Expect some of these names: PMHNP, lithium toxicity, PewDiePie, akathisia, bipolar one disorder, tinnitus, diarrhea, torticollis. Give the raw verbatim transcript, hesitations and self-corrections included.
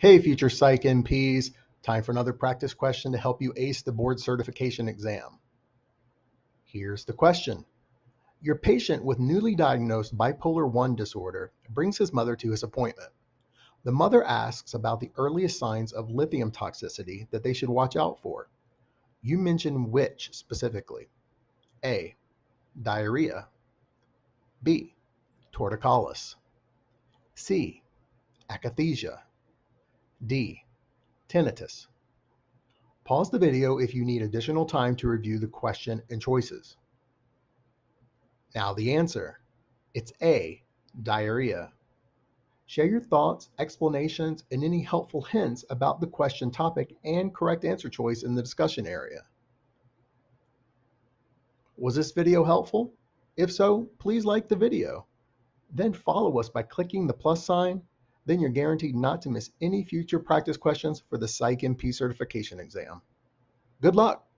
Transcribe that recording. Hey, future Psych M Ps, time for another practice question to help you ace the board certification exam. Here's the question. Your patient with newly diagnosed bipolar one disorder brings his mother to his appointment. The mother asks about the earliest signs of lithium toxicity that they should watch out for. You mention which specifically? A. Diarrhea. B. Torticollis. C. Akathisia. D. Tinnitus. Pause the video if you need additional time to review the question and choices. Now the answer. It's A. Diarrhea. Share your thoughts, explanations, and any helpful hints about the question topic and correct answer choice in the discussion area. Was this video helpful? If so, please like the video. Then follow us by clicking the plus sign. Then you're guaranteed not to miss any future practice questions for the Psych M P certification exam. Good luck!